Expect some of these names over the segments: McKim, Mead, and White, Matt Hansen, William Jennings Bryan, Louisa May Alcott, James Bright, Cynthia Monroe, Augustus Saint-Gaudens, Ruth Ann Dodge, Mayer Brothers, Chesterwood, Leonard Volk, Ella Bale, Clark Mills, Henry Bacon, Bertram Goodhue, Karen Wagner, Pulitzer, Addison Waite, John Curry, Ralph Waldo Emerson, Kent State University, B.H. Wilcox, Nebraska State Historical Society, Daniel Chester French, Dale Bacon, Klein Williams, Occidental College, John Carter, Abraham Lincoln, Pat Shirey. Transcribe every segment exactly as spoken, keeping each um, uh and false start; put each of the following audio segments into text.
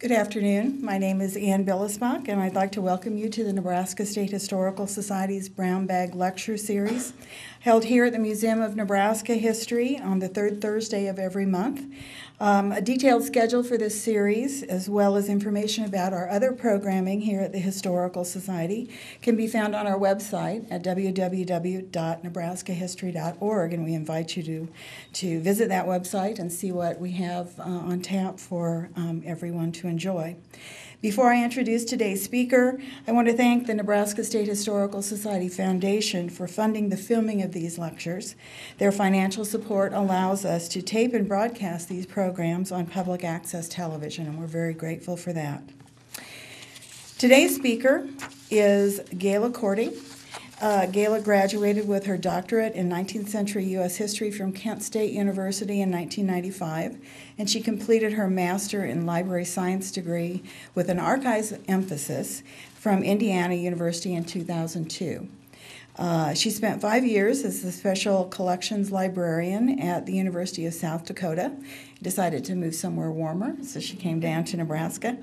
Good afternoon. My name is Ann Billismock, and I'd like to welcome you to the Nebraska State Historical Society's Brown Bag Lecture Series, held here at the Museum of Nebraska History on the third Thursday of every month. Um, a detailed schedule for this series, as well as information about our other programming here at the Historical Society, can be found on our website at w w w dot nebraska history dot org, and we invite you to, to visit that website and see what we have uh, on tap for um, everyone to enjoy. Before I introduce today's speaker, I want to thank the Nebraska State Historical Society Foundation for funding the filming of these lectures. Their financial support allows us to tape and broadcast these programs on public access television, and we're very grateful for that. Today's speaker is Gayla Koerting. Uh, Gayla graduated with her doctorate in nineteenth century U S history from Kent State University in nineteen ninety-five, and she completed her master in library science degree with an archives emphasis from Indiana University in two thousand two. Uh, she spent five years as the special collections librarian at the University of South Dakota, decided to move somewhere warmer, so she came down to Nebraska,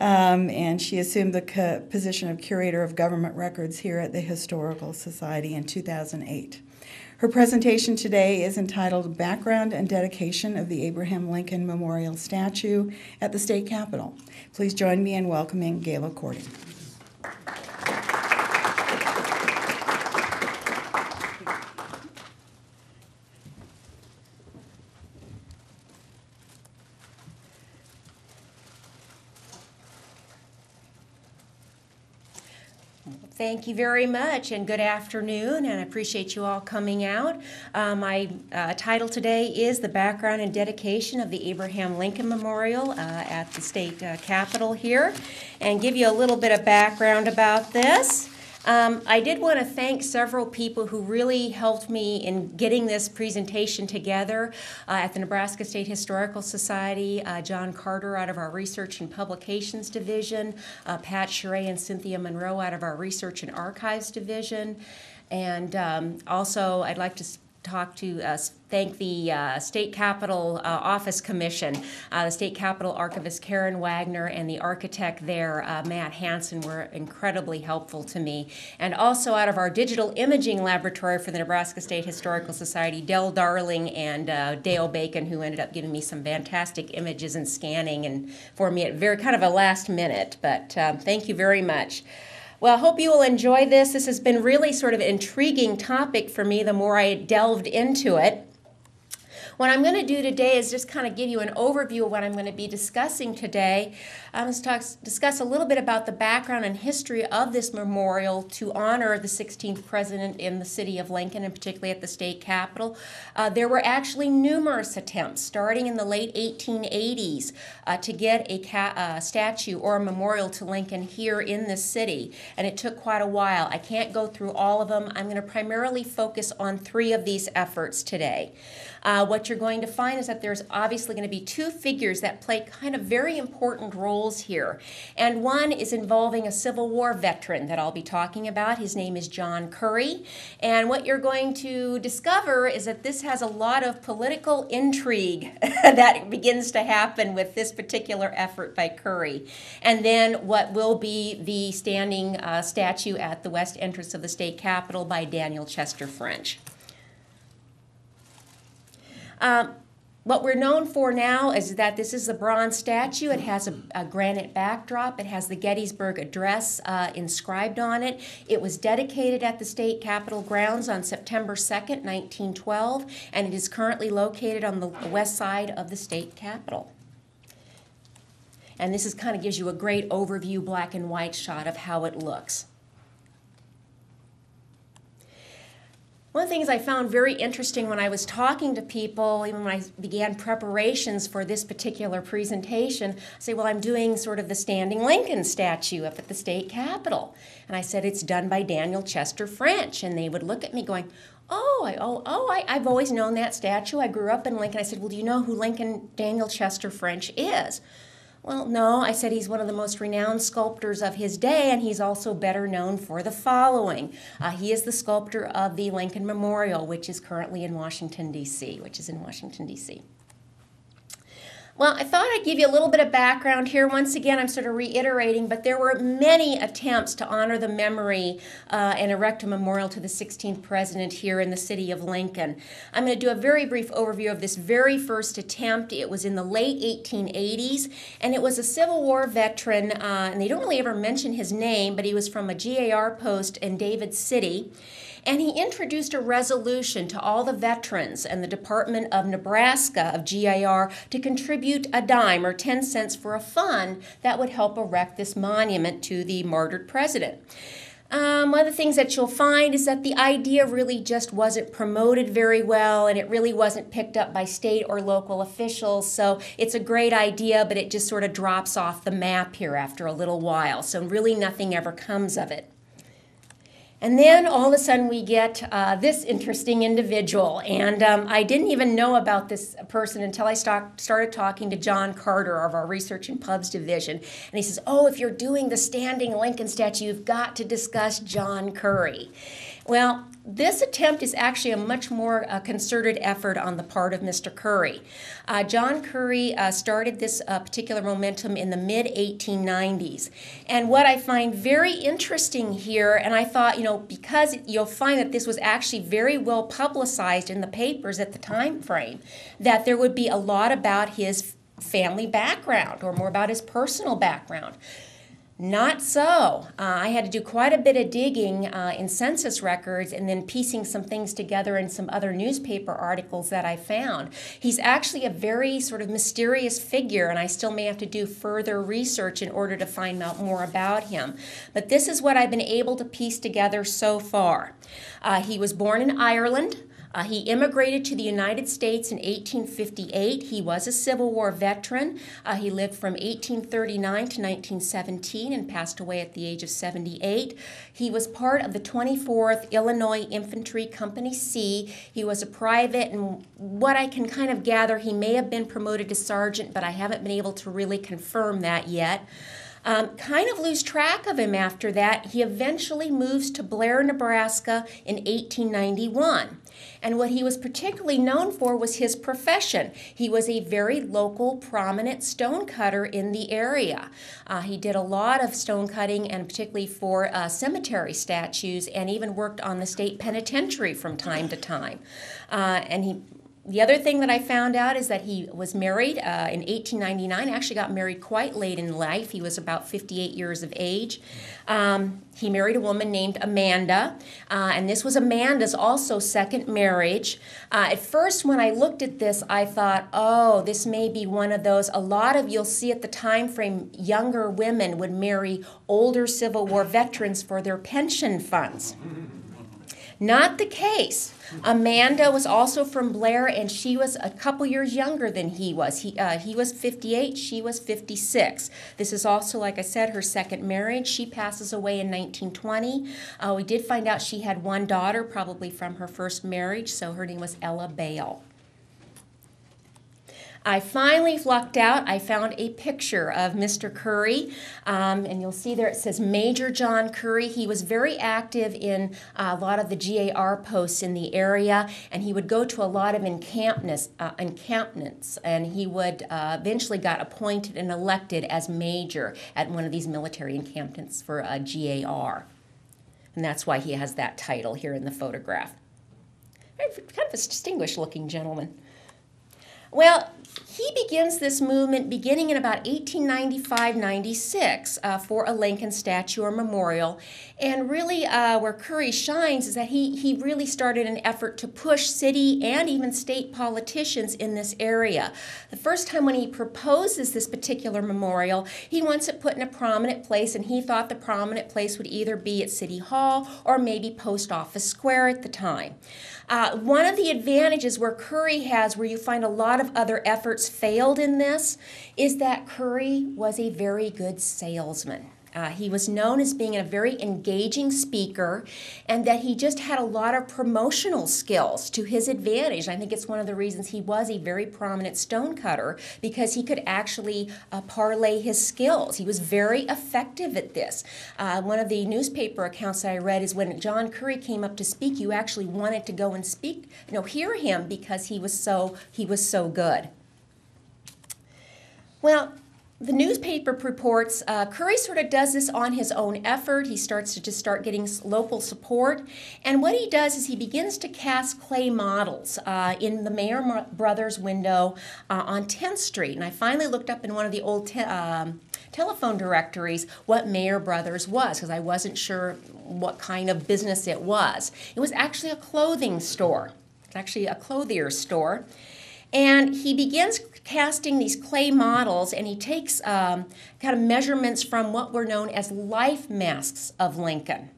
um, and she assumed the position of curator of government records here at the Historical Society in two thousand eight. Her presentation today is entitled Background and Dedication of the Abraham Lincoln Memorial Statue at the State Capitol. Please join me in welcoming Gayla Koerting. Thank you very much, and good afternoon, and I appreciate you all coming out. Uh, my uh, title today is The Background and Dedication of the Abraham Lincoln Memorial uh, at the State uh, Capitol here, and give you a little bit of background about this. Um, I did want to thank several people who really helped me in getting this presentation together uh, at the Nebraska State Historical Society, uh, John Carter out of our Research and Publications Division, uh, Pat Shirey and Cynthia Monroe out of our Research and Archives Division, and um, also I'd like to talk to uh, thank the uh, State Capitol uh, Office Commission. Uh, the State Capitol Archivist Karen Wagner and the architect there, uh, Matt Hansen, were incredibly helpful to me. And also out of our Digital Imaging Laboratory for the Nebraska State Historical Society, Dale Darling and uh, Dale Bacon, who ended up giving me some fantastic images and scanning and for me at very kind of a last minute, but um, thank you very much. Well, I hope you will enjoy this. This has been really sort of an intriguing topic for me the more I delved into it. What I'm going to do today is just kind of give you an overview of what I'm going to be discussing today. I'm going to talk, discuss a little bit about the background and history of this memorial to honor the sixteenth president in the city of Lincoln, and particularly at the state capitol. Uh, there were actually numerous attempts, starting in the late eighteen eighties, uh, to get a ca uh, statue or a memorial to Lincoln here in this city, and it took quite a while. I can't go through all of them. I'm going to primarily focus on three of these efforts today. Uh, what you're going to find is that there's obviously going to be two figures that play kind of very important roles here. And one is involving a Civil War veteran that I'll be talking about. His name is John Curry. And what you're going to discover is that this has a lot of political intrigue that begins to happen with this particular effort by Curry. And then what will be the standing uh, statue at the west entrance of the state capitol by Daniel Chester French. Um, what we're known for now is that this is a bronze statue. It has a, a granite backdrop. It has the Gettysburg Address uh, inscribed on it. It was dedicated at the state capitol grounds on September second, nineteen twelve, and it is currently located on the west side of the state capitol. And this is kind of gives you a great overview, black and white shot of how it looks. One of the things I found very interesting when I was talking to people, even when I began preparations for this particular presentation, I say, well, I'm doing sort of the standing Lincoln statue up at the state capitol. And I said, it's done by Daniel Chester French. And they would look at me going, oh, I, oh, oh I, I've always known that statue. I grew up in Lincoln. I said, well, do you know who Lincoln Daniel Chester French is? Well, no, I said he's one of the most renowned sculptors of his day, and he's also better known for the following. Uh, he is the sculptor of the Lincoln Memorial, which is currently in Washington, D C, which is in Washington, D C Well, I thought I'd give you a little bit of background here. Once again, I'm sort of reiterating, but there were many attempts to honor the memory uh, and erect a memorial to the sixteenth president here in the city of Lincoln. I'm going to do a very brief overview of this very first attempt. It was in the late eighteen eighties, and it was a Civil War veteran, uh, and they don't really ever mention his name, but he was from a G A R post in David City. And he introduced a resolution to all the veterans and the Department of Nebraska of G A R to contribute a dime or ten cents for a fund that would help erect this monument to the martyred president. Um, one of the things that you'll find is that the idea really just wasn't promoted very well, and it really wasn't picked up by state or local officials. So it's a great idea, but it just sort of drops off the map here after a little while. So really nothing ever comes of it. And then all of a sudden we get uh, this interesting individual, and um, I didn't even know about this person until I st started talking to John Carter of our Research and Pubs division, and he says, oh, if you're doing the standing Lincoln statue, you've got to discuss John Curry. Well, this attempt is actually a much more uh, concerted effort on the part of Mister Curry. Uh, John Curry uh, started this uh, particular momentum in the mid eighteen nineties. And what I find very interesting here, and I thought, you know, because you'll find that this was actually very well publicized in the papers at the time frame, that there would be a lot about his family background or more about his personal background. Not so. Uh, I had to do quite a bit of digging uh, in census records and then piecing some things together in some other newspaper articles that I found. He's actually a very sort of mysterious figure, and I still may have to do further research in order to find out more about him. But this is what I've been able to piece together so far. Uh, he was born in Ireland. Uh, he immigrated to the United States in eighteen fifty-eight. He was a Civil War veteran. Uh, he lived from eighteen thirty-nine to nineteen seventeen and passed away at the age of seventy-eight. He was part of the twenty-fourth Illinois Infantry Company C. He was a private, and what I can kind of gather, he may have been promoted to sergeant, but I haven't been able to really confirm that yet. Um, kind of lose track of him after that. He eventually moves to Blair, Nebraska in eighteen ninety-one. And what he was particularly known for was his profession. He was a very local, prominent stonecutter in the area. Uh, he did a lot of stone cutting, and particularly for uh, cemetery statues, and even worked on the state penitentiary from time to time. Uh, and he The other thing that I found out is that he was married uh, in eighteen ninety-nine, actually got married quite late in life. He was about fifty-eight years of age. Um, he married a woman named Amanda, uh, and this was Amanda's also second marriage. Uh, at first, when I looked at this, I thought, oh, this may be one of those. A lot of, you'll see at the time frame, younger women would marry older Civil War veterans for their pension funds. Not the case. Amanda was also from Blair, and she was a couple years younger than he was. He, uh, he was fifty-eight, she was fifty-six. This is also, like I said, her second marriage. She passes away in nineteen twenty. Uh, we did find out she had one daughter, probably from her first marriage, so her name was Ella Bale. I finally lucked out. I found a picture of Mister Curry, um, and you'll see there it says Major John Curry. He was very active in uh, a lot of the G A R posts in the area, and he would go to a lot of encampments, uh, encampments and he would uh, eventually got appointed and elected as major at one of these military encampments for uh, G A R. And that's why he has that title here in the photograph. Kind of a distinguished looking gentleman. Well, he begins this movement beginning in about eighteen ninety-five ninety-six uh, for a Lincoln statue or memorial. And really uh, where Curry shines is that he, he really started an effort to push city and even state politicians in this area. The first time when he proposes this particular memorial, he wants it put in a prominent place, and he thought the prominent place would either be at City Hall or maybe Post Office Square at the time. Uh, one of the advantages where Curry has, where you find a lot of other efforts failed in this, is that Curry was a very good salesman. Uh, he was known as being a very engaging speaker, and that he just had a lot of promotional skills to his advantage. I think it's one of the reasons he was a very prominent stonecutter, because he could actually uh, parlay his skills. He was very effective at this. Uh, one of the newspaper accounts that I read is when John Curry came up to speak, you actually wanted to go and speak, you know, hear him, because he was so he was so good. Well, the newspaper reports, uh, Curry sort of does this on his own effort. He starts to just start getting local support. And what he does is he begins to cast clay models uh, in the Mayer Brothers window uh, on tenth street. And I finally looked up in one of the old te um, telephone directories what Mayer Brothers was, because I wasn't sure what kind of business it was. It was actually a clothing store. It's actually a clothier's store. And he begins casting these clay models, and he takes um, kind of measurements from what were known as life masks of Lincoln.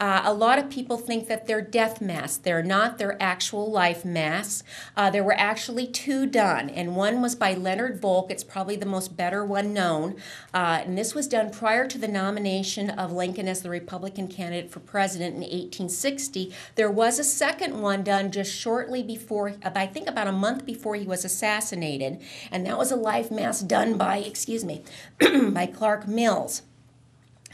Uh, a lot of people think that they're death masks. They're not. They're actual life masks. Uh, there were actually two done, and one was by Leonard Volk. It's probably the most better one known, uh, and this was done prior to the nomination of Lincoln as the Republican candidate for president in eighteen sixty. There was a second one done just shortly before, I think about a month before he was assassinated, and that was a life mask done by, excuse me, by Clark Mills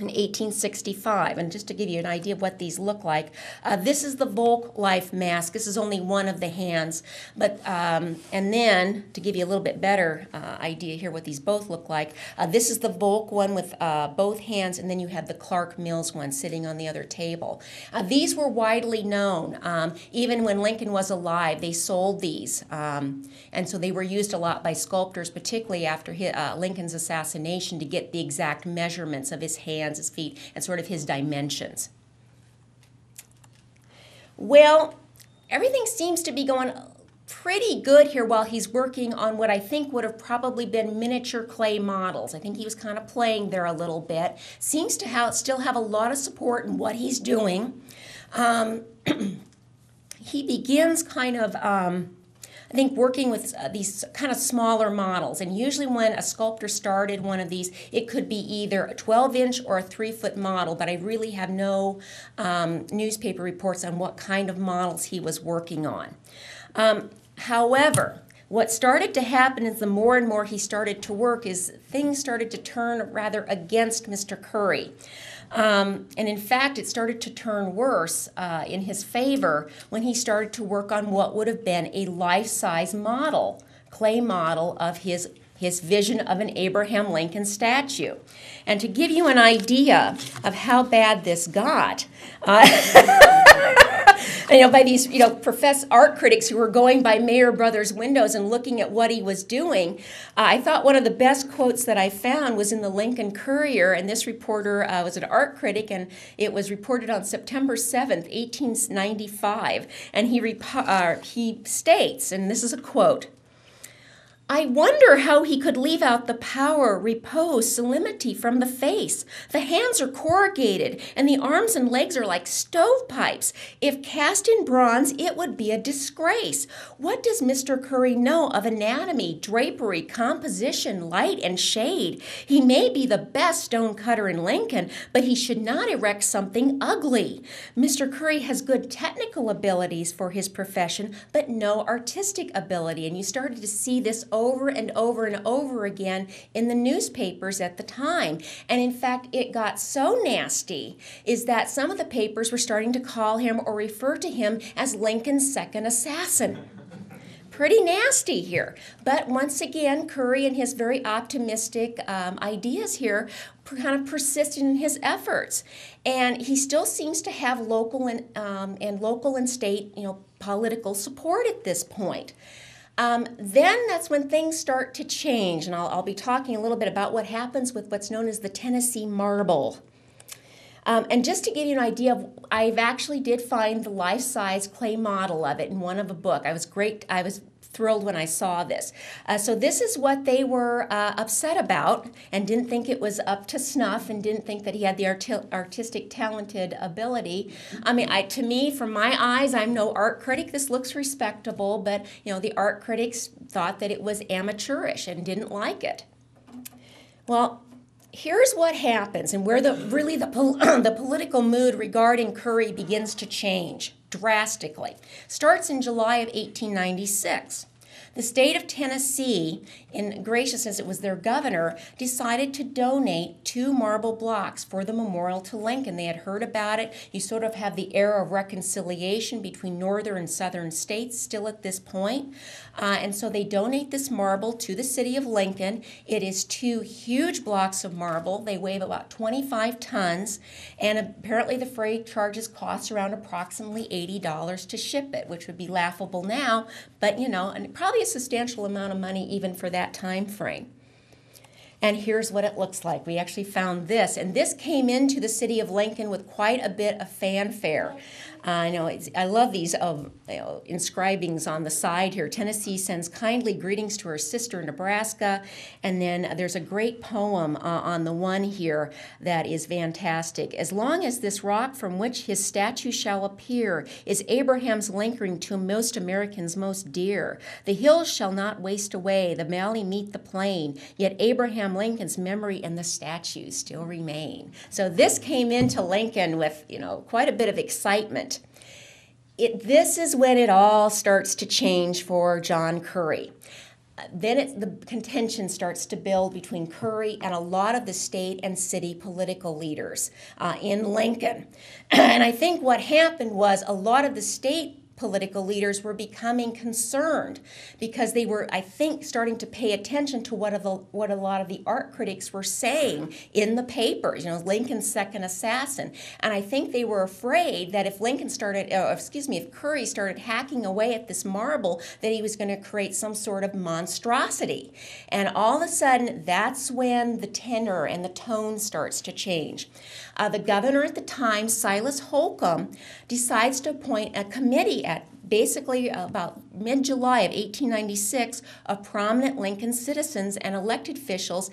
in eighteen sixty-five, and just to give you an idea of what these look like, uh, this is the Volk life mask. This is only one of the hands, but um, and then to give you a little bit better uh, idea here what these both look like, uh, this is the Volk one with uh, both hands, and then you have the Clark Mills one sitting on the other table. Uh, these were widely known. Um, even when Lincoln was alive, they sold these, um, and so they were used a lot by sculptors, particularly after his, uh, Lincoln's assassination, to get the exact measurements of his hands, his feet, and sort of his dimensions. Well, everything seems to be going pretty good here while he's working on what I think would have probably been miniature clay models. I think he was kind of playing there a little bit. Seems to have, still have a lot of support in what he's doing. Um, he begins kind of um, I think working with uh, these kind of smaller models, and usually when a sculptor started one of these, it could be either a twelve inch or a three foot model, but I really have no um, newspaper reports on what kind of models he was working on. Um, however, what started to happen is the more and more he started to work is things started to turn rather against Mister Curry. Um, and in fact, it started to turn worse uh, in his favor when he started to work on what would have been a life-size model, clay model of his, his vision of an Abraham Lincoln statue. And to give you an idea of how bad this got, uh, you know, by these, you know, professed art critics who were going by Mayer Brothers' windows and looking at what he was doing, uh, I thought one of the best quotes that I found was in the Lincoln Courier, and this reporter uh, was an art critic, and it was reported on September seventh, eighteen ninety-five, and he, rep uh, he states, and this is a quote, "I wonder how he could leave out the power, repose, sublimity from the face. The hands are corrugated, and the arms and legs are like stovepipes. If cast in bronze, it would be a disgrace. What does Mister Curry know of anatomy, drapery, composition, light, and shade? He may be the best stone cutter in Lincoln, but he should not erect something ugly. Mister Curry has good technical abilities for his profession, but no artistic ability." And you started to see this over and over and over again in the newspapers at the time. And in fact, it got so nasty is that some of the papers were starting to call him or refer to him as Lincoln's second assassin. Pretty nasty here. But once again, Curry and his very optimistic um, ideas here kind of persisted in his efforts. And he still seems to have local and, um, and local and state, you know, political support at this point. Um, then that's when things start to change, and I'll, I'll be talking a little bit about what happens with what's known as the Tennessee Marble. Um, and just to give you an idea, of, I've actually did find the life-size clay model of it in one of a book. I was great. I was thrilled when I saw this. Uh, so this is what they were uh, upset about, and didn't think it was up to snuff, and didn't think that he had the arti artistic talented ability. I mean, I, to me, from my eyes, I'm no art critic. This looks respectable, but you know, the art critics thought that it was amateurish and didn't like it. Well, here's what happens, and where the really the, pol the political mood regarding Curry begins to change drastically. Starts in July of eighteen ninety-six. The state of Tennessee, in graciousness, it was their governor, decided to donate two marble blocks for the memorial to Lincoln. They had heard about it. You sort of have the era of reconciliation between northern and southern states still at this point. Uh, and so they donate this marble to the city of Lincoln. It is two huge blocks of marble. They weigh about twenty-five tons, and apparently the freight charges cost around approximately eighty dollars to ship it, which would be laughable now, but you know, and probably a substantial amount of money even for that time frame. And here's what it looks like. We actually found this, and this came into the city of Lincoln with quite a bit of fanfare. Uh, I know it's, I love these um, you know, inscribings on the side here. Tennessee sends kindly greetings to her sister Nebraska, and then uh, there's a great poem uh, on the one here that is fantastic. As long as this rock from which his statue shall appear is Abraham's Lincoln to most Americans most dear. The hills shall not waste away, the valley meet the plain, yet Abraham Lincoln's memory and the statue still remain. So this came into Lincoln with, you know, quite a bit of excitement. It, this is when it all starts to change for John Curry. Uh, then it, the contention starts to build between Curry and a lot of the state and city political leaders uh, in Lincoln. And I think what happened was a lot of the state political leaders were becoming concerned because they were, I think, starting to pay attention to what, of the, what a lot of the art critics were saying in the papers, you know, Lincoln's second assassin. And I think they were afraid that if Lincoln started, uh, excuse me, if Curry started hacking away at this marble, that he was going to create some sort of monstrosity. And all of a sudden, that's when the tenor and the tone starts to change. Uh, the governor at the time, Silas Holcomb, decides to appoint a committee at basically about mid-July of eighteen ninety-six of prominent Lincoln citizens and elected officials.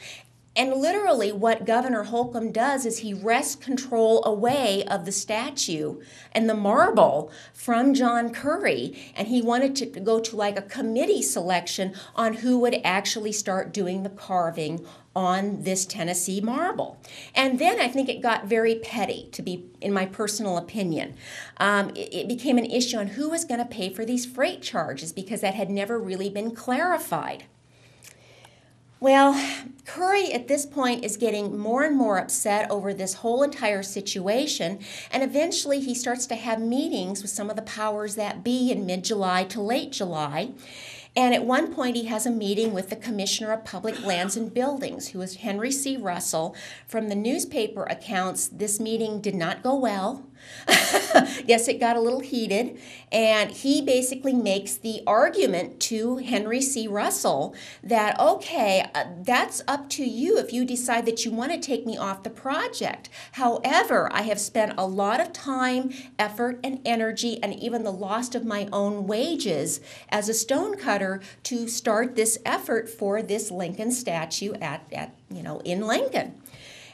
And literally what Governor Holcomb does is he wrests control away of the statue and the marble from John Curry, and he wanted to go to like a committee selection on who would actually start doing the carving on this Tennessee marble. And then I think it got very petty, to be, in my personal opinion. Um, it, it became an issue on who was going to pay for these freight charges because that had never really been clarified. Well, Curry at this point is getting more and more upset over this whole entire situation, and eventually he starts to have meetings with some of the powers that be in mid-July to late July. And at one point, he has a meeting with the Commissioner of Public Lands and Buildings, who was Henry C. Russell. From the newspaper accounts, this meeting did not go well. Yes, it got a little heated. And he basically makes the argument to Henry C. Russell that, okay, uh, that's up to you if you decide that you want to take me off the project. However, I have spent a lot of time, effort, and energy, and even the loss of my own wages as a stonecutter to start this effort for this Lincoln statue at, at, you know, in Lincoln.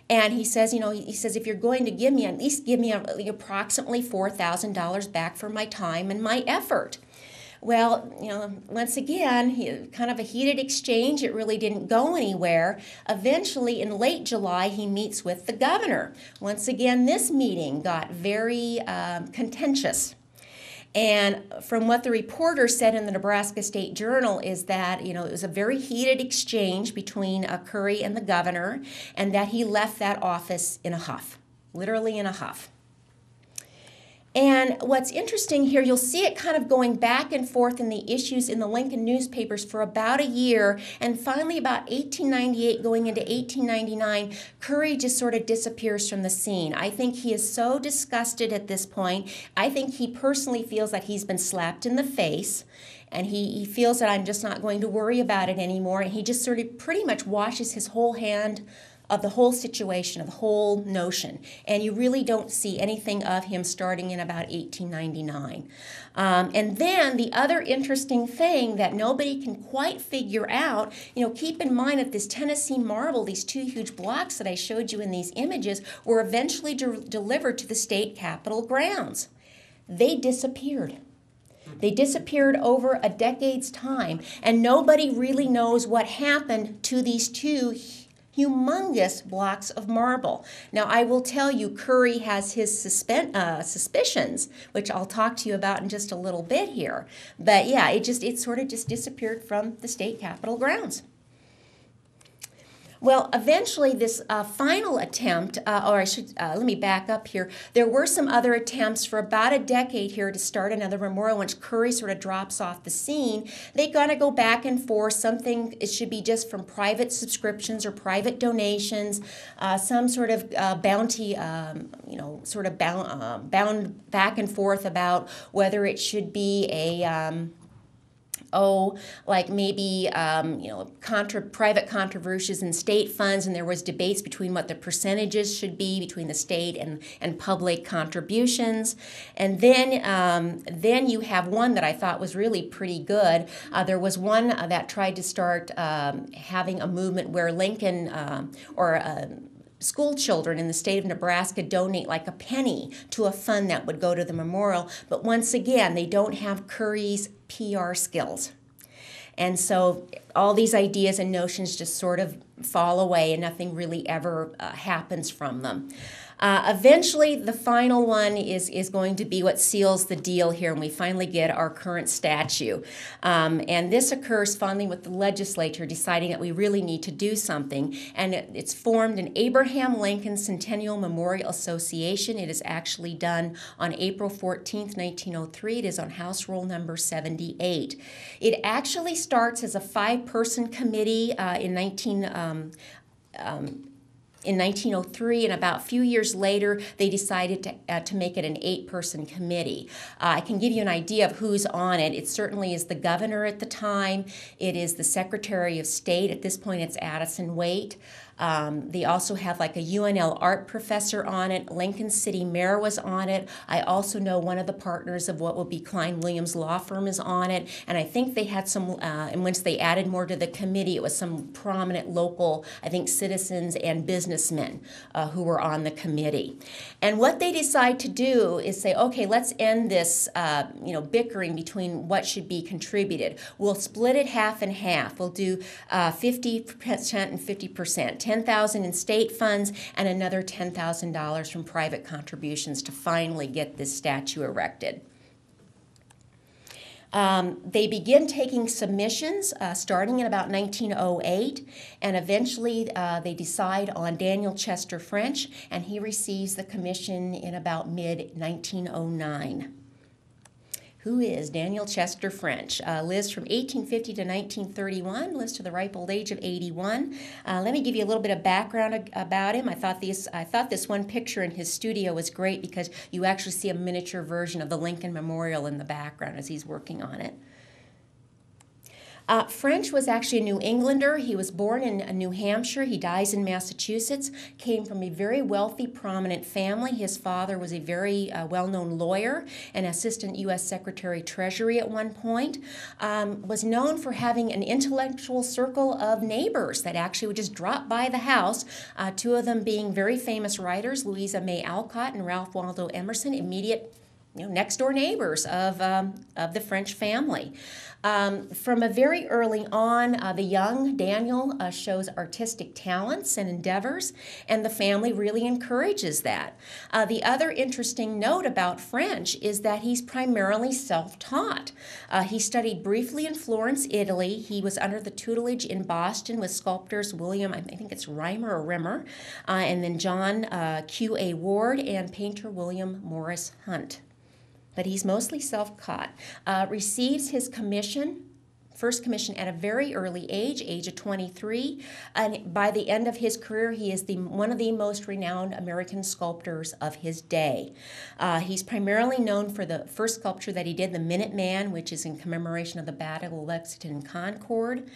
And he says, you know, he says, if you're going to give me, at least give me a, approximately four thousand dollars back for my time and my effort. Well, you know, once again, he, kind of a heated exchange. It really didn't go anywhere. Eventually, in late July, he meets with the governor. Once again, this meeting got very um, contentious. And from what the reporter said in the Nebraska State Journal is that, you know, it was a very heated exchange between uh, Curry and the governor, and that he left that office in a huff, literally in a huff. And what's interesting here, you'll see it kind of going back and forth in the issues in the Lincoln newspapers for about a year, and finally about eighteen ninety-eight going into eighteen ninety-nine, Curry just sort of disappears from the scene. I think he is so disgusted at this point. I think he personally feels that he's been slapped in the face, and he, he feels that I'm just not going to worry about it anymore, and he just sort of pretty much washes his whole hand of the whole situation, of the whole notion. And you really don't see anything of him starting in about eighteen ninety-nine. Um, and then the other interesting thing that nobody can quite figure out, you know, keep in mind that this Tennessee marble, these two huge blocks that I showed you in these images, were eventually de- delivered to the state capitol grounds. They disappeared. They disappeared over a decade's time, and nobody really knows what happened to these two humongous blocks of marble. Now, I will tell you, Curry has his suspen uh, suspicions, which I'll talk to you about in just a little bit here. But yeah, it just it sort of just disappeared from the state capitol grounds. Well, eventually this uh, final attempt, uh, or I should, uh, let me back up here. There were some other attempts for about a decade here to start another memorial. Once Curry sort of drops off the scene, they gotta go back and forth. Something, it should be just from private subscriptions or private donations, uh, some sort of uh, bounty, um, you know, sort of bound, uh, bound back and forth about whether it should be a, um, Oh, like maybe, um, you know, contra private contributions and state funds, and there was debates between what the percentages should be between the state and, and public contributions. And then, um, then you have one that I thought was really pretty good. Uh, there was one uh, that tried to start um, having a movement where Lincoln um, or uh, school children in the state of Nebraska donate like a penny to a fund that would go to the memorial. But once again, they don't have Curry's P R skills. And so all these ideas and notions just sort of fall away and nothing really ever uh, happens from them. Uh, eventually, the final one is, is going to be what seals the deal here, and we finally get our current statue. Um, and this occurs finally with the legislature deciding that we really need to do something. And it, it's formed an Abraham Lincoln Centennial Memorial Association. It is actually done on April fourteenth, nineteen oh three. It is on House Roll Number seventy-eight. It actually starts as a five-person committee uh, in 19... Um, um, In nineteen oh three, and about a few years later, they decided to, uh, to make it an eight-person committee. Uh, I can give you an idea of who's on it. It certainly is the governor at the time. It is the Secretary of State. At this point, it's Addison Waite. Um, they also have like a U N L art professor on it. Lincoln City Mayor was on it. I also know one of the partners of what will be Klein Williams Law Firm is on it. And I think they had some, uh, and once they added more to the committee, it was some prominent local, I think, citizens and businessmen uh, who were on the committee. And what they decide to do is say, okay, let's end this, uh, you know, bickering between what should be contributed. We'll split it half and half. We'll do uh, fifty percent and fifty percent. ten thousand dollars in state funds, and another ten thousand dollars from private contributions to finally get this statue erected. Um, they begin taking submissions uh, starting in about nineteen oh eight, and eventually uh, they decide on Daniel Chester French, and he receives the commission in about mid nineteen oh nine. Who is Daniel Chester French? Uh, lives from eighteen fifty to nineteen thirty-one, lives to the ripe old age of eighty-one. Uh, let me give you a little bit of background ag about him. I thought, these, I thought this one picture in his studio was great because you actually see a miniature version of the Lincoln Memorial in the background as he's working on it. Uh, French was actually a New Englander. He was born in uh, New Hampshire. He dies in Massachusetts. Came from a very wealthy, prominent family. His father was a very uh, well-known lawyer and assistant U S Secretary Treasury at one point. Um, was known for having an intellectual circle of neighbors that actually would just drop by the house, uh, two of them being very famous writers, Louisa May Alcott and Ralph Waldo Emerson, immediate you know, next-door neighbors of, um, of the French family. Um, from a very early on, uh, the young Daniel uh, shows artistic talents and endeavors, and the family really encourages that. Uh, the other interesting note about French is that he's primarily self-taught. Uh, he studied briefly in Florence, Italy. He was under the tutelage in Boston with sculptors William, I think it's Reimer or Rimmer, uh, and then John uh, Q A Ward and painter William Morris Hunt. But he's mostly self-taught. Uh, receives his commission, first commission at a very early age, age of twenty-three, and by the end of his career, he is the one of the most renowned American sculptors of his day. Uh, he's primarily known for the first sculpture that he did, the Minuteman, which is in commemoration of the Battle of Lexington and Concord,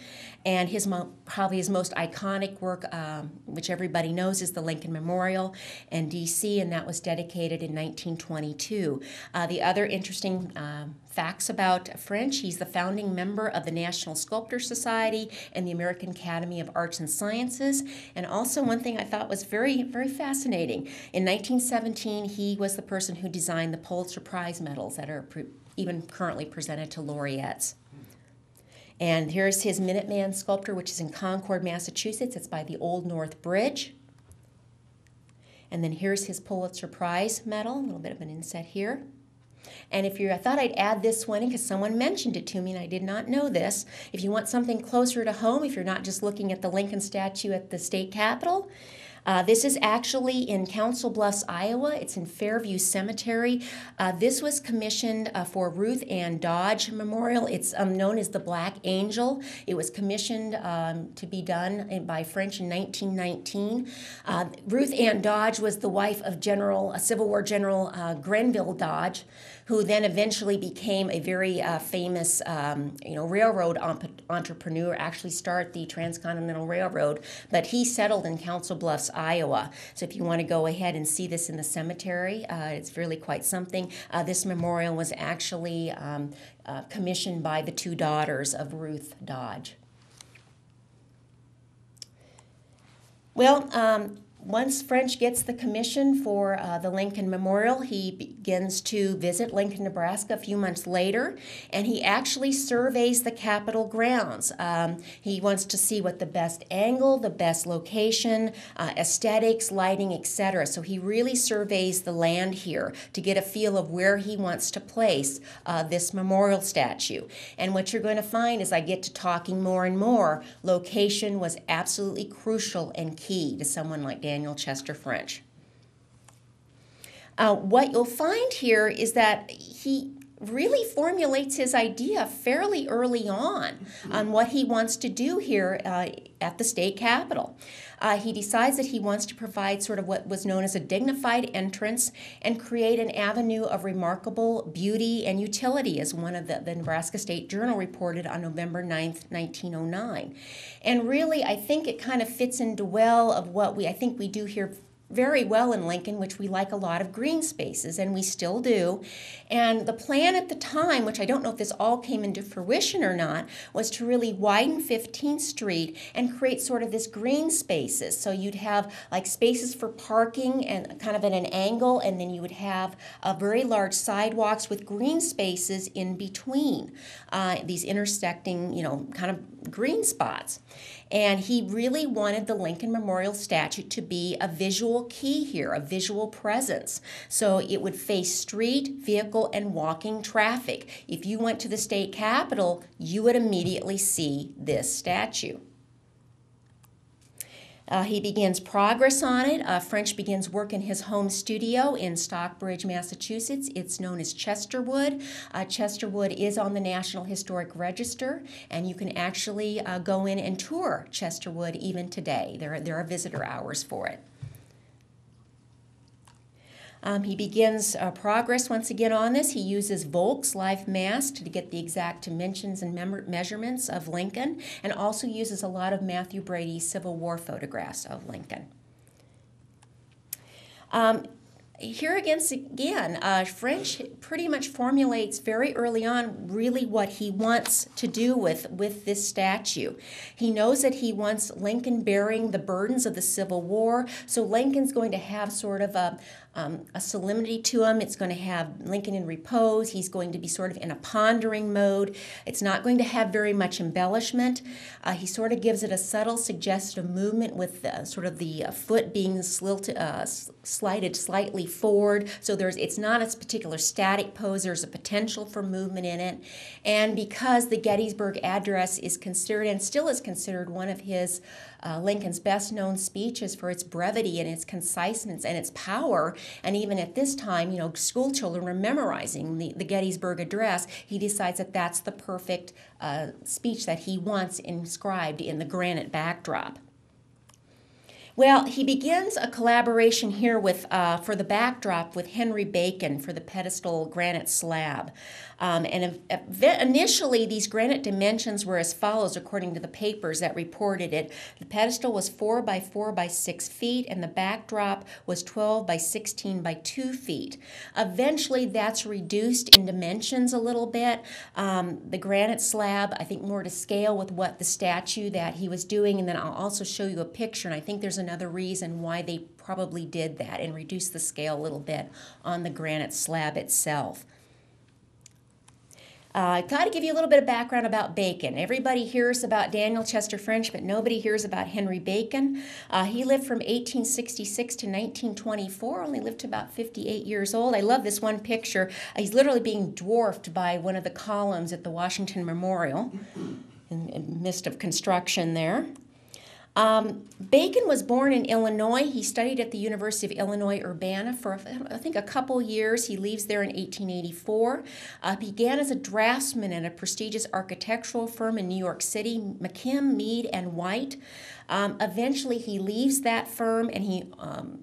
and his mo probably his most iconic work, um, which everybody knows, is the Lincoln Memorial in D C, and that was dedicated in nineteen twenty-two. Uh, the other interesting uh, facts about French: he's the founding member of the National Sculptor Society and the American Academy of Arts and Sciences. And also one thing I thought was very, very fascinating. In nineteen seventeen, he was the person who designed the Pulitzer Prize medals that are pre even currently presented to laureates. And here's his Minuteman sculpture, which is in Concord, Massachusetts. It's by the Old North Bridge. And then here's his Pulitzer Prize medal, a little bit of an inset here. And if you're, I thought I'd add this one in because someone mentioned it to me and I did not know this. If you want something closer to home, if you're not just looking at the Lincoln statue at the state capitol, Uh, this is actually in Council Bluffs, Iowa. It's in Fairview Cemetery. Uh, this was commissioned uh, for Ruth Ann Dodge Memorial. It's um, known as the Black Angel. It was commissioned um, to be done by French in nineteen nineteen. Uh, Ruth Ann Dodge was the wife of General, uh, Civil War General uh, Grenville Dodge, who then eventually became a very uh, famous um, you know, railroad entrepreneur, actually started the Transcontinental Railroad, but he settled in Council Bluffs, Iowa. So if you want to go ahead and see this in the cemetery, uh, it's really quite something. Uh, this memorial was actually um, uh, commissioned by the two daughters of Ruth Dodge. Well, um, once French gets the commission for uh, the Lincoln Memorial, he begins to visit Lincoln, Nebraska a few months later, and he actually surveys the Capitol grounds. Um, he wants to see what the best angle, the best location, uh, aesthetics, lighting, et cetera. So he really surveys the land here to get a feel of where he wants to place uh, this memorial statue. And what you're going to find as I get to talking more and more, location was absolutely crucial and key to someone like Daniel. Daniel Chester French. Uh, what you'll find here is that he really formulates his idea fairly early on on what he wants to do here uh, at the state capitol. Uh, he decides that he wants to provide sort of what was known as a dignified entrance and create an avenue of remarkable beauty and utility, as one of the, the Nebraska State Journal reported on November ninth, nineteen oh nine. And really, I think it kind of fits into well of what we, I think we do here very well in Lincoln, which we like a lot of green spaces, and we still do. And the plan at the time, which I don't know if this all came into fruition or not, was to really widen fifteenth Street and create sort of this green spaces. So you'd have like spaces for parking and kind of at an angle, and then you would have a very large sidewalks with green spaces in between uh, these intersecting, you know, kind of green spots. And he really wanted the Lincoln Memorial statue to be a visual key here, a visual presence. So it would face street, vehicle, and walking traffic. If you went to the state capitol, you would immediately see this statue. Uh, he begins progress on it. Uh, French begins work in his home studio in Stockbridge, Massachusetts. It's known as Chesterwood. Uh, Chesterwood is on the National Historic Register, and you can actually uh, go in and tour Chesterwood even today. There are, there are visitor hours for it. Um, he begins uh, progress once again on this. He uses Volk's life mast to get the exact dimensions and measurements of Lincoln, and also uses a lot of Matthew Brady's Civil War photographs of Lincoln. Um, Here again, again uh, French pretty much formulates very early on really what he wants to do with, with this statue. He knows that he wants Lincoln bearing the burdens of the Civil War, so Lincoln's going to have sort of a, um, a solemnity to him. It's going to have Lincoln in repose. He's going to be sort of in a pondering mode. It's not going to have very much embellishment. Uh, he sort of gives it a subtle suggestive movement with uh, sort of the uh, foot being slilted, uh, slided slightly forward, so there's it's not a particular static pose. There's a potential for movement in it, and because the Gettysburg Address is considered and still is considered one of his uh, Lincoln's best known speeches for its brevity and its conciseness and its power, and even at this time, you know, school children were memorizing the, the Gettysburg Address, he decides that that's the perfect uh, speech that he wants inscribed in the granite backdrop. Well, he begins a collaboration here with, uh, for the backdrop with Henry Bacon for the pedestal granite slab. Um, and initially, these granite dimensions were as follows, according to the papers that reported it. The pedestal was four by four by six feet, and the backdrop was twelve by sixteen by two feet. Eventually, that's reduced in dimensions a little bit. Um, the granite slab, I think, more to scale with what the statue that he was doing, and then I'll also show you a picture, and I think there's another reason why they probably did that and reduced the scale a little bit on the granite slab itself. Uh, kind of give you a little bit of background about Bacon. Everybody hears about Daniel Chester French, but nobody hears about Henry Bacon. Uh, he lived from eighteen sixty-six to nineteen twenty-four, only lived to about fifty-eight years old. I love this one picture. He's literally being dwarfed by one of the columns at the Washington Memorial in the midst of construction there. Um, Bacon was born in Illinois. He studied at the University of Illinois Urbana for, I think, a couple years. He leaves there in eighteen eighty-four. Uh, began as a draftsman at a prestigious architectural firm in New York City, McKim, Mead, and White. Um, eventually, he leaves that firm, and he um,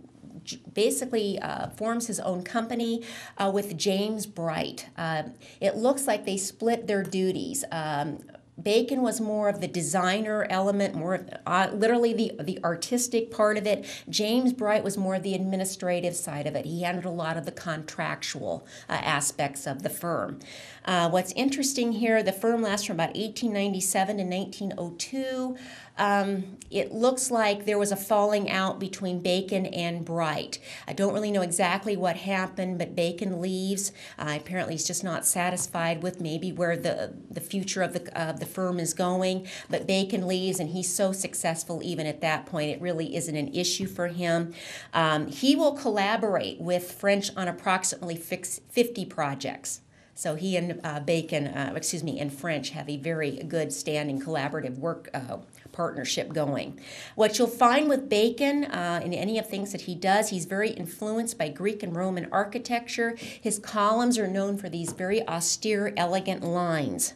basically uh, forms his own company uh, with James Bright. Uh, it looks like they split their duties. Um, Bacon was more of the designer element, more of, uh, literally the, the artistic part of it. James Bright was more the administrative side of it. He handled a lot of the contractual uh, aspects of the firm. Uh, what's interesting here, the firm lasts from about eighteen ninety-seven to nineteen oh two. Um, it looks like there was a falling out between Bacon and Bright. I don't really know exactly what happened, but Bacon leaves. Uh, apparently he's just not satisfied with maybe where the, the future of the, of the firm is going, but Bacon leaves, and he's so successful even at that point, it really isn't an issue for him. Um, he will collaborate with French on approximately fifty projects. So he and uh, Bacon, uh, excuse me, and French have a very good standing collaborative work uh, partnership going. What you'll find with Bacon uh, in any of things that he does, he's very influenced by Greek and Roman architecture. His columns are known for these very austere, elegant lines.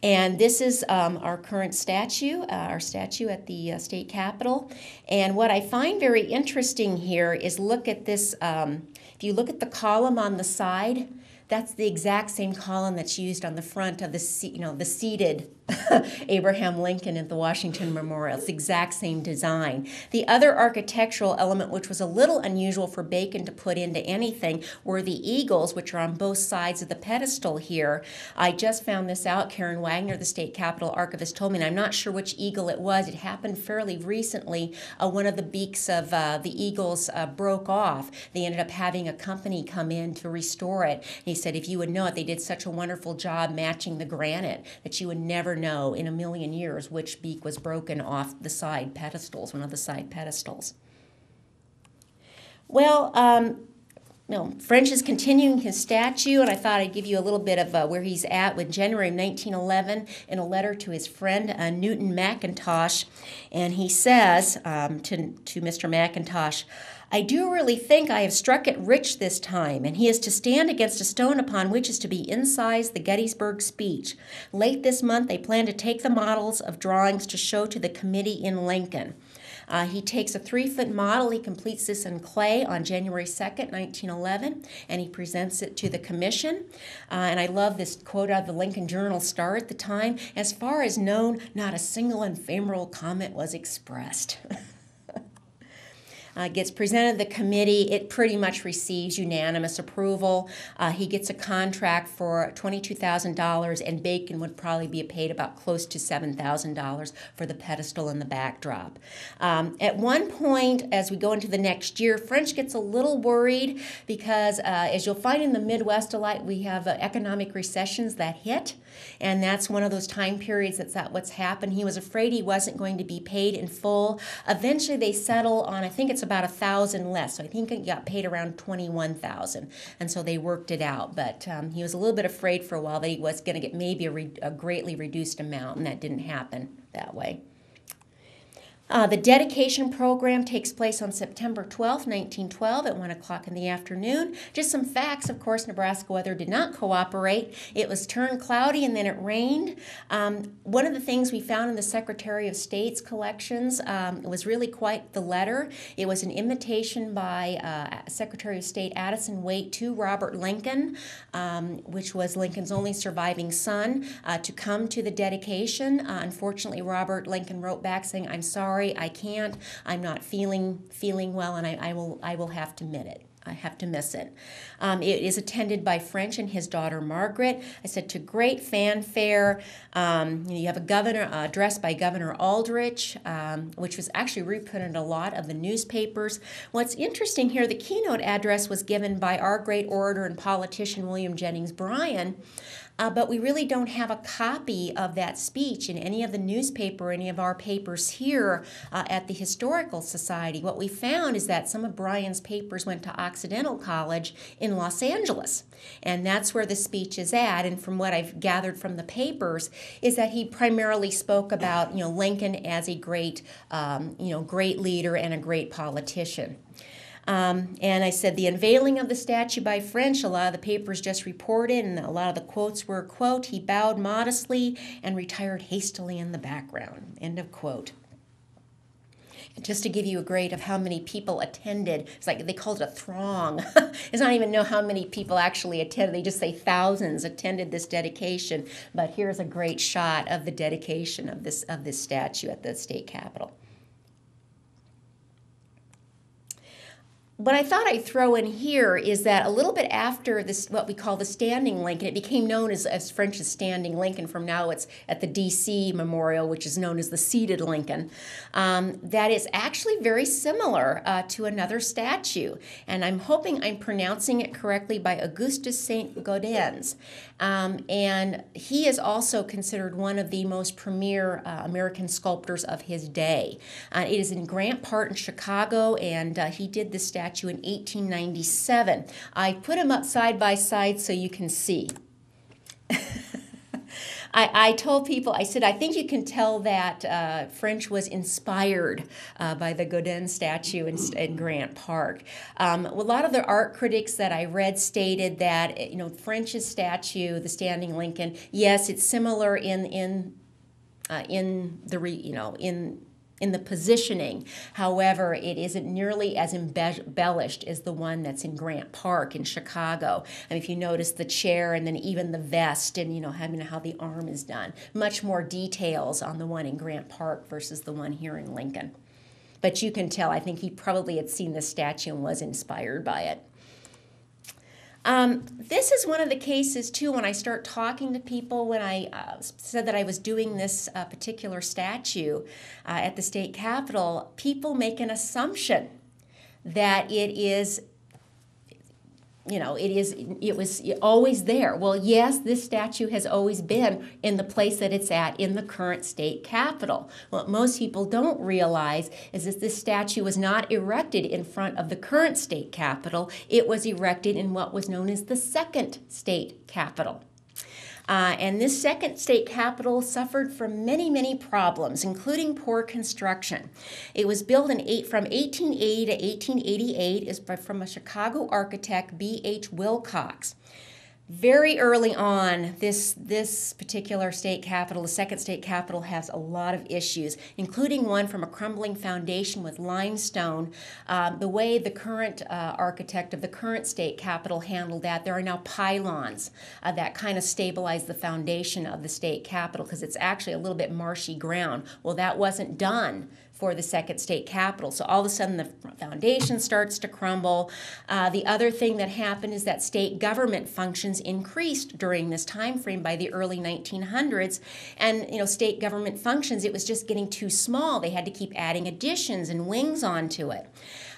And this is um, our current statue, uh, our statue at the uh, state capitol. And what I find very interesting here is look at this, um, if you look at the column on the side, that's the exact same column that's used on the front of the, you know, the seated Abraham Lincoln at the Washington Memorial. It's the exact same design. The other architectural element, which was a little unusual for Bacon to put into anything, were the eagles, which are on both sides of the pedestal here. I just found this out. Karen Wagner, the state capitol archivist, told me, and I'm not sure which eagle it was. It happened fairly recently. Uh, one of the beaks of uh, the eagles uh, broke off. They ended up having a company come in to restore it. And he said, if you would know it, they did such a wonderful job matching the granite that you would never know in a million years which beak was broken off the side pedestals, one of the side pedestals. Well, um, no, French is continuing his statue, and I thought I'd give you a little bit of uh, where he's at with January of nineteen eleven in a letter to his friend uh, Newton McIntosh, and he says um, to, to Mister McIntosh, I do really think I have struck it rich this time, and he is to stand against a stone upon which is to be incised the Gettysburg speech. Late this month, they plan to take the models of drawings to show to the committee in Lincoln. Uh, he takes a three-foot model. He completes this in clay on January second, nineteen eleven, and he presents it to the commission. Uh, and I love this quote out of the Lincoln Journal Star at the time. As far as known, not a single ephemeral comment was expressed. Uh, gets presented to the committee. It pretty much receives unanimous approval. Uh, he gets a contract for twenty-two thousand dollars, and Bacon would probably be paid about close to seven thousand dollars for the pedestal and the backdrop. Um, at one point, as we go into the next year, French gets a little worried because, uh, as you'll find in the Midwest a lot, we have uh, economic recessions that hit, and that's one of those time periods that's at what's happened. He was afraid he wasn't going to be paid in full. Eventually, they settle on, I think it's about a thousand less, so I think it got paid around twenty-one thousand, and so they worked it out. But um, he was a little bit afraid for a while that he was going to get maybe a, re a greatly reduced amount, and that didn't happen that way. Uh, the dedication program takes place on September twelfth, nineteen twelve at one o'clock in the afternoon. Just some facts, of course, Nebraska weather did not cooperate. It was turned cloudy and then it rained. Um, one of the things we found in the Secretary of State's collections um, was really quite the letter. It was an invitation by uh, Secretary of State Addison Waite to Robert Lincoln, um, which was Lincoln's only surviving son, uh, to come to the dedication. Uh, unfortunately, Robert Lincoln wrote back saying, I'm sorry, I can't, I'm not feeling feeling well, and I, I will I will have to admit it. I have to miss it. Um, it is attended by French and his daughter Margaret. I said to great fanfare. Um, you have a governor uh, address by Governor Aldrich, um, which was actually reprinted in a lot of the newspapers. What's interesting here, the keynote address was given by our great orator and politician William Jennings Bryan. Uh, but we really don't have a copy of that speech in any of the newspaper, any of our papers here uh, at the Historical Society. What we found is that some of Bryan's papers went to Occidental College in Los Angeles, and that's where the speech is at. And from what I've gathered from the papers is that he primarily spoke about, you know, Lincoln as a great, um, you know, great leader and a great politician. Um, and I said the unveiling of the statue by French, a lot of the papers just reported, and a lot of the quotes were, quote, "He bowed modestly and retired hastily in the background," end of quote. And just to give you a grade of how many people attended, it's like they called it a throng. It's not even know how many people actually attended. They just say thousands attended this dedication. But here's a great shot of the dedication of this, of this statue at the state capitol. What I thought I'd throw in here is that a little bit after this, what we call the Standing Lincoln, it became known as, as French's Standing Lincoln. From now it's at the D C Memorial, which is known as the Seated Lincoln. Um, that is actually very similar uh, to another statue, and I'm hoping I'm pronouncing it correctly, by Augustus Saint-Gaudens. Um, and he is also considered one of the most premier uh, American sculptors of his day. Uh, it is in Grant Park in Chicago, and uh, he did this statue in eighteen ninety-seven. I put them up side by side so you can see. I, I told people, I said, I think you can tell that uh, French was inspired uh, by the Gaudens statue in, in Grant Park. Um, a lot of the art critics that I read stated that, you know, French's statue, the Standing Lincoln, yes, it's similar in in uh, in the re, you know in. in the positioning. However, it isn't nearly as embellished as the one that's in Grant Park in Chicago. And if you notice the chair and then even the vest and, you know, having how the arm is done, much more details on the one in Grant Park versus the one here in Lincoln. But you can tell, I think he probably had seen this statue and was inspired by it. Um, this is one of the cases, too, when I start talking to people, when I uh, said that I was doing this uh, particular statue uh, at the state capitol, people make an assumption that it is, you know, it is, it was always there. Well, yes, this statue has always been in the place that it's at in the current state capitol. What most people don't realize is that this statue was not erected in front of the current state capitol. It was erected in what was known as the second state capitol. Uh, and this second state capitol suffered from many, many problems, including poor construction. It was built in eight, from eighteen eighty to eighteen eighty-eight, is from a Chicago architect, B H Wilcox. Very early on, this, this particular state capitol, the second state capitol, has a lot of issues, including one from a crumbling foundation with limestone. Um, the way the current uh, architect of the current state capitol handled that, there are now pylons uh, that kind of stabilize the foundation of the state capitol because it's actually a little bit marshy ground. Well, that wasn't done for the second state capitol. So all of a sudden the foundation starts to crumble. Uh, the other thing that happened is that state government functions increased during this time frame by the early nineteen hundreds. And, you know, state government functions, it was just getting too small. They had to keep adding additions and wings onto it.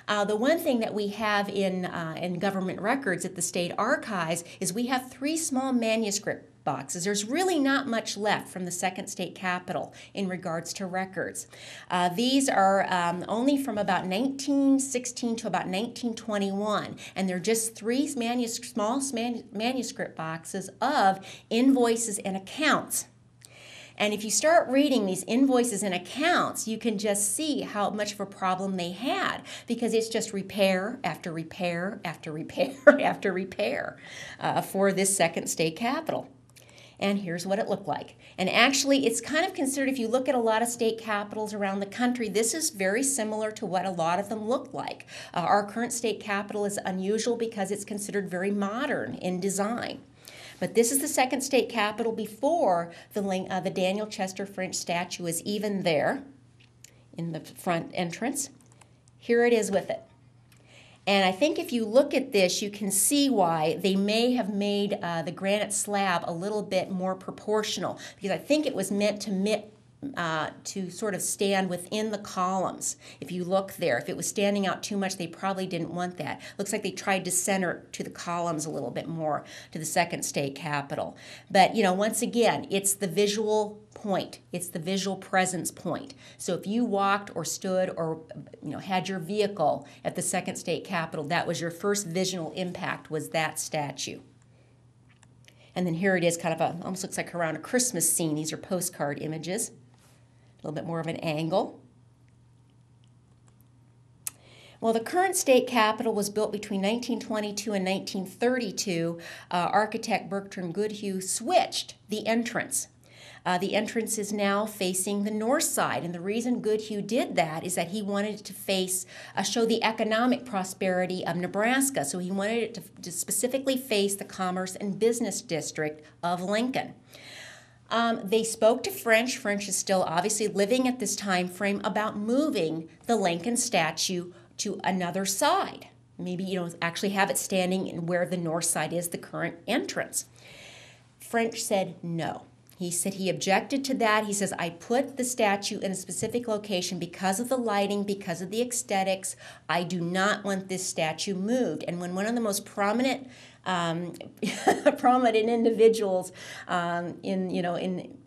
Uh, the one thing that we have in, uh, in government records at the state archives is we have three small manuscript boxes. There's really not much left from the second state capitol in regards to records. Uh, these are um, only from about nineteen sixteen to about nineteen twenty-one, and they're just three manus small man manuscript boxes of invoices and accounts. And if you start reading these invoices and accounts, you can just see how much of a problem they had, because it's just repair after repair after repair after repair uh, for this second state capitol. And here's what it looked like. And actually, it's kind of considered, if you look at a lot of state capitals around the country, this is very similar to what a lot of them look like. Uh, our current state capitol is unusual because it's considered very modern in design. But this is the second state capitol before the, uh, the Daniel Chester French statue is even there in the front entrance. Here it is with it. And I think if you look at this, you can see why they may have made uh, the granite slab a little bit more proportional, because I think it was meant to mit uh, to sort of stand within the columns. If you look there, if it was standing out too much, they probably didn't want that. Looks like they tried to center to the columns a little bit more, to the second state capitol. But, you know, once again, it's the visual point. It's the visual presence point. So if you walked or stood or, you know, had your vehicle at the second state capitol, that was your first visual impact, was that statue. And then here it is, kind of a, almost looks like around a Christmas scene. These are postcard images. A little bit more of an angle. Well, the current state capitol was built between nineteen twenty-two and nineteen thirty-two. Uh, architect Bertram Goodhue switched the entrance. Uh, the entrance is now facing the north side, and the reason Goodhue did that is that he wanted it to face, uh, show the economic prosperity of Nebraska. So he wanted it to, to specifically face the commerce and business district of Lincoln. Um, they spoke to French. French is still obviously living at this time frame about moving the Lincoln statue to another side. Maybe, you know, actually have it standing in where the north side is, the current entrance. French said no. He said he objected to that. He says, I put the statue in a specific location because of the lighting, because of the aesthetics. I do not want this statue moved. And when one of the most prominent um, prominent individuals um, in, you know, in,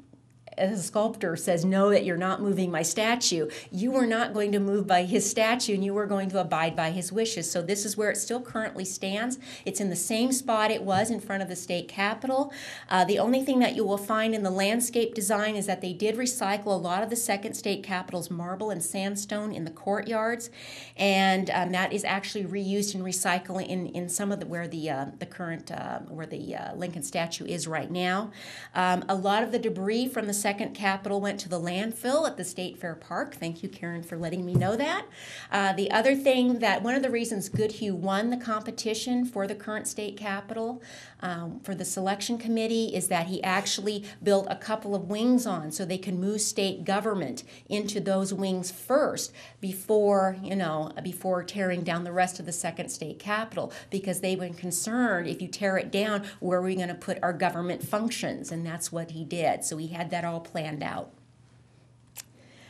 as a sculptor says, no, that you're not moving my statue, you were not going to move by his statue, and you were going to abide by his wishes. So this is where it still currently stands. It's in the same spot it was in front of the state capitol. Uh, the only thing that you will find in the landscape design is that they did recycle a lot of the second state capitol's marble and sandstone in the courtyards, and um, that is actually reused and recycled in, in some of the, where the, uh, the current, uh, where the uh, Lincoln statue is right now. Um, a lot of the debris from the second Second Capitol went to the landfill at the State Fair Park. Thank you, Karen, for letting me know that. Uh, the other thing that, one of the reasons Goodhue won the competition for the current State Capitol, um, for the selection committee, is that he actually built a couple of wings on so they can move state government into those wings first before, you know, before tearing down the rest of the second State Capitol, because they were concerned, if you tear it down, where are we going to put our government functions? And that's what he did. So he had that all planned out.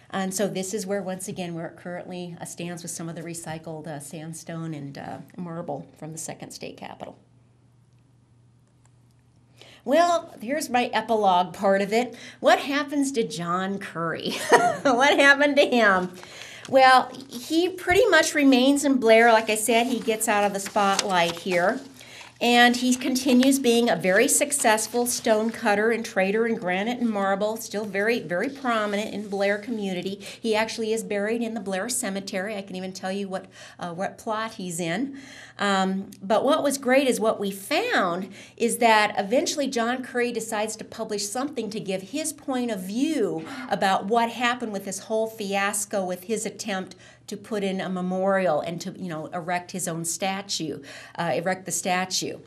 And so this is where, once again, where it currently uh, stands, with some of the recycled uh, sandstone and uh, marble from the second state capitol. Well, here's my epilogue part of it. What happens to John Curry? What happened to him? Well, he pretty much remains in Blair. Like I said, he gets out of the spotlight here. And he continues being a very successful stonecutter and trader in granite and marble, still very, very prominent in Blair community. He actually is buried in the Blair Cemetery. I can even tell you what, uh, what plot he's in. Um, but what was great is what we found is that eventually John Curry decides to publish something to give his point of view about what happened with this whole fiasco with his attempt to put in a memorial and to, you know, erect his own statue, uh, erect the statue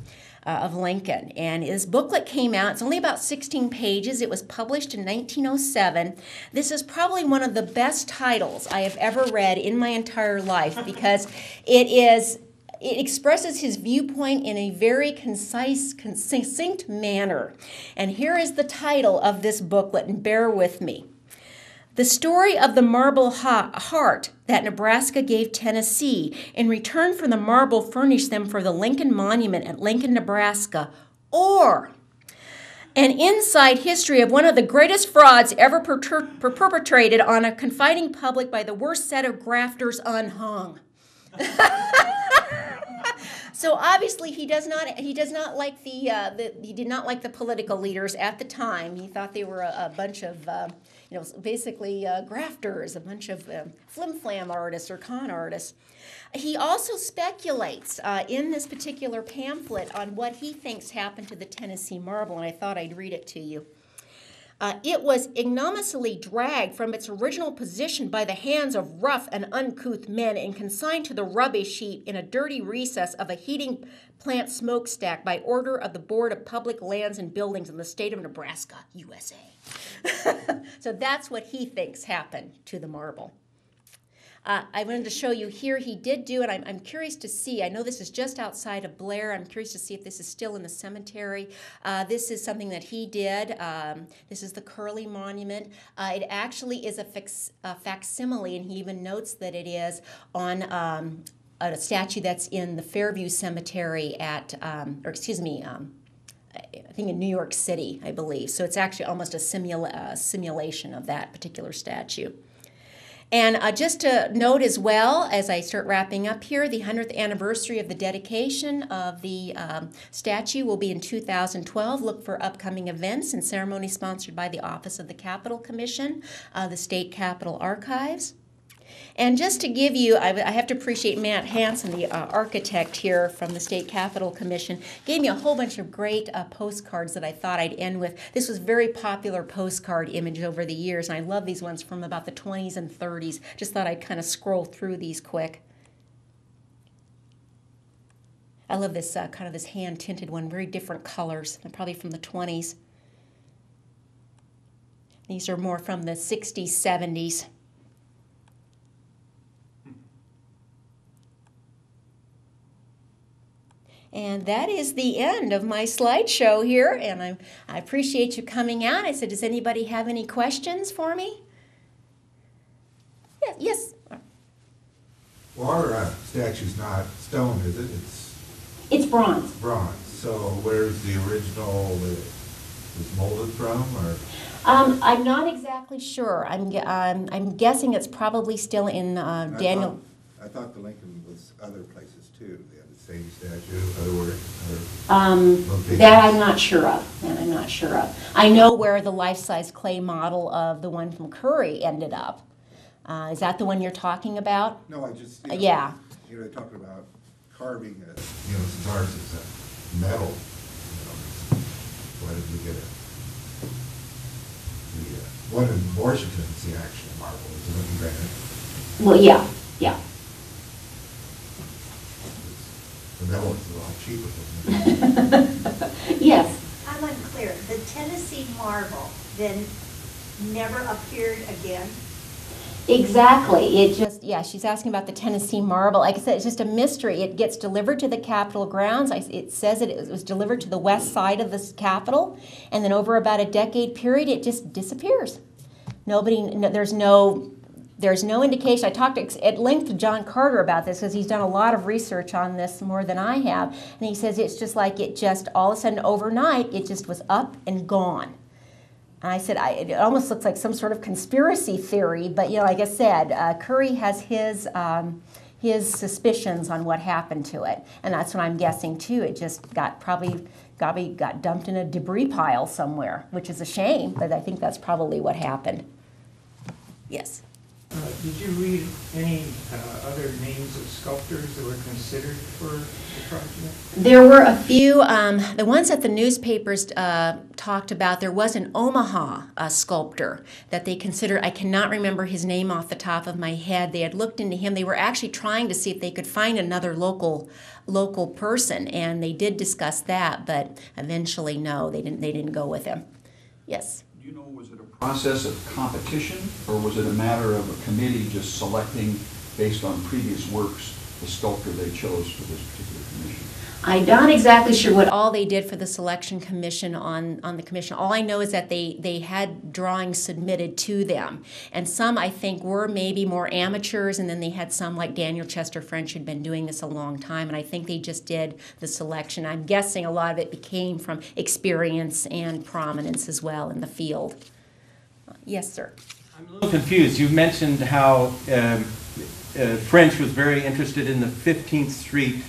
uh, of Lincoln. And his booklet came out. It's only about sixteen pages. It was published in nineteen oh seven. This is probably one of the best titles I have ever read in my entire life, because it is, it expresses his viewpoint in a very concise, succinct manner. And here is the title of this booklet, and bear with me. The story of the marble heart that Nebraska gave Tennessee in return for the marble furnished them for the Lincoln Monument at Lincoln, Nebraska, or an inside history of one of the greatest frauds ever per per perpetrated on a confiding public by the worst set of grafters unhung. So obviously he does not he does not like the, uh, the he did not like the political leaders at the time. He thought they were a, a bunch of uh, you know basically uh, grafters, a bunch of uh, flim-flam artists or con artists. He also speculates uh, in this particular pamphlet on what he thinks happened to the Tennessee marble, and I thought I'd read it to you. Uh, it was ignominiously dragged from its original position by the hands of rough and uncouth men and consigned to the rubbish heap in a dirty recess of a heating plant smokestack by order of the Board of Public Lands and Buildings in the state of Nebraska, U S A. So that's what he thinks happened to the marble. Uh, I wanted to show you here, he did do, and I'm, I'm curious to see, I know this is just outside of Blair, I'm curious to see if this is still in the cemetery. Uh, this is something that he did. Um, this is the Curley Monument. Uh, it actually is a, fix, a facsimile, and he even notes that it is on um, a statue that's in the Fairview Cemetery at, um, or excuse me, um, I think in New York City, I believe. So it's actually almost a simula uh, simulation of that particular statue. And uh, just to note as well, as I start wrapping up here, the hundredth anniversary of the dedication of the um, statue will be in two thousand twelve. Look for upcoming events and ceremonies sponsored by the Office of the Capitol Commission, uh, the State Capitol Archives. And just to give you, I, I have to appreciate Matt Hansen, the uh, architect here from the State Capitol Commission, gave me a whole bunch of great uh, postcards that I thought I'd end with. This was very popular postcard image over the years, and I love these ones from about the twenties and thirties. Just thought I'd kind of scroll through these quick. I love this uh, kind of this hand-tinted one, very different colors, probably from the twenties. These are more from the sixties, seventies. And that is the end of my slideshow here, and I, I appreciate you coming out. I said, does anybody have any questions for me? Yeah, yes. Well, our uh, statue's not stone, is it? It's, it's bronze. Bronze. So where's the original that it was molded from? Or? Um, I'm not exactly sure. I'm, um, I'm guessing it's probably still in uh, Daniel. I thought, I thought the Lincoln was other places, too. Same statue, other work, or um, that I'm not sure of. That I'm not sure of. I know where the life-size clay model of the one from Curry ended up. Uh, is that the one you're talking about? No, I just you know, yeah. You know, talking about carving. A, you know, since ours is a metal. You know, why did we get it? The uh, one in Washington is the actual marble, isn't it? Granite. Well, yeah, yeah. The metal is a lot cheaper than yes. I'm unclear. The Tennessee marble then never appeared again? Exactly. It just, yeah, she's asking about the Tennessee marble. Like I said, it's just a mystery. It gets delivered to the Capitol grounds. I, it says that it was delivered to the west side of the Capitol, and then over about a decade period, it just disappears. Nobody, no, there's no... There's no indication. I talked at length to John Carter about this because he's done a lot of research on this, more than I have. And he says it's just like it just, all of a sudden overnight, it just was up and gone. And I said, I, it almost looks like some sort of conspiracy theory. But, you know, like I said, uh, Curry has his, um, his suspicions on what happened to it. And that's what I'm guessing, too. It just got probably got, got dumped in a debris pile somewhere, which is a shame. But I think that's probably what happened. Yes. Uh, did you read any uh, other names of sculptors that were considered for the project? There were a few. Um, the ones that the newspapers uh, talked about, there was an Omaha uh, sculptor that they considered. I cannot remember his name off the top of my head. They had looked into him. They were actually trying to see if they could find another local local person, and they did discuss that, but eventually, no, they didn't. They didn't go with him. Yes. Do you know, was it a process of competition, or was it a matter of a committee just selecting, based on previous works, the sculptor they chose for this particular commission? I'm not exactly sure what all they did for the selection commission on, on the commission. All I know is that they, they had drawings submitted to them. And some, I think, were maybe more amateurs, and then they had some, like Daniel Chester French, who'd been doing this a long time, and I think they just did the selection. I'm guessing a lot of it became from experience and prominence as well in the field. Yes, sir. I'm a little confused. You mentioned how um, uh, French was very interested in the fifteenth street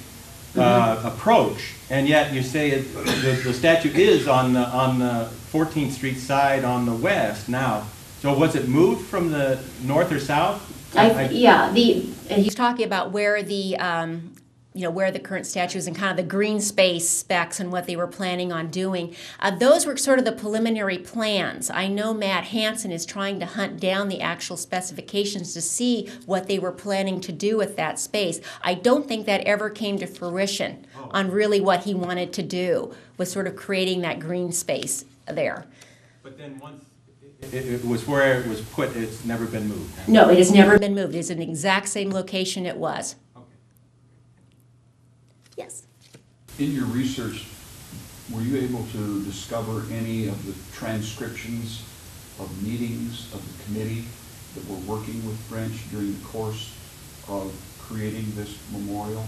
Uh, approach, and yet you say it, the, the statue is on the on the fourteenth street side on the west now. So was it moved from the north or south? I, I, yeah, the he's talking about where the um, you know where the current statue is and kind of the green space specs and what they were planning on doing. Uh, those were sort of the preliminary plans. I know Matt Hansen is trying to hunt down the actual specifications to see what they were planning to do with that space. I don't think that ever came to fruition oh. on really what he wanted to do, was sort of creating that green space there. But then once It, it was where it was put. It's never been moved. No, it has never been moved. It's in the exact same location it was. Okay. Yes. In your research, were you able to discover any of the transcriptions of meetings of the committee that were working with French during the course of creating this memorial?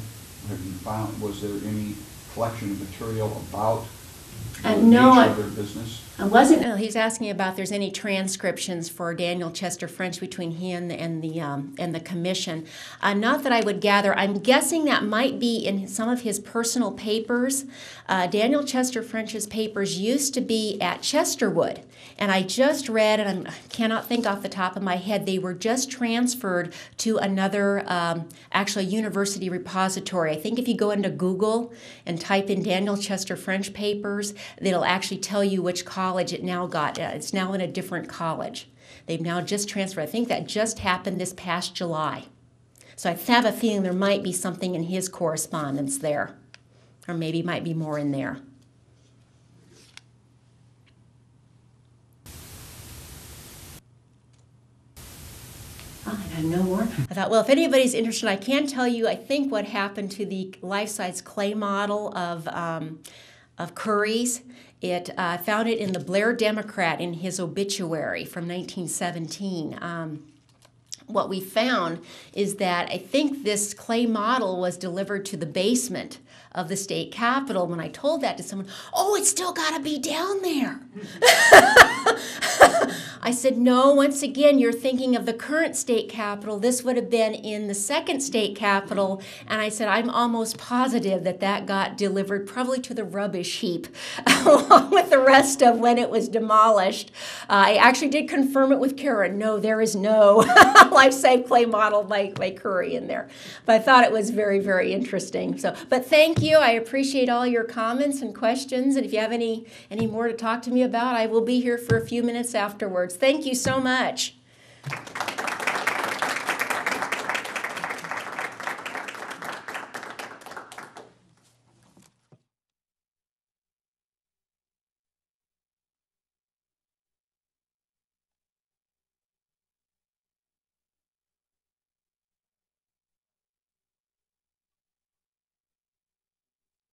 Have you found, was there any collection of material about Uh, no, I, I wasn't. No, he's asking about if there's any transcriptions for Daniel Chester French between he and the and the, um, and the commission. Uh, not that I would gather. I'm guessing that might be in some of his personal papers. Uh, Daniel Chester French's papers used to be at Chesterwood, and I just read, and I cannot think off the top of my head, they were just transferred to another, um, actually university repository. I think if you go into Google and type in Daniel Chester French papers, that'll actually tell you which college it now got. It's now in a different college. They've now just transferred. I think that just happened this past July. So I have a feeling there might be something in his correspondence there, or maybe might be more in there. Oh, I got no more. I thought, well, if anybody's interested, I can tell you, I think, what happened to the life-size clay model of... Um, of Curry's. It uh, found it in the Blair Democrat in his obituary from nineteen seventeen. Um, what we found is that I think this clay model was delivered to the basement of the state capitol. When I told that to someone, oh, it's still got to be down there. I said, no, once again, you're thinking of the current state capitol. This would have been in the second state capitol. And I said, I'm almost positive that that got delivered probably to the rubbish heap along with the rest of when it was demolished. Uh, I actually did confirm it with Karen. No, there is no life-size clay model by, by Curry in there. But I thought it was very, very interesting. So, but thank you. I appreciate all your comments and questions. And if you have any, any more to talk to me about, I will be here for a few minutes afterwards. Thank you so much.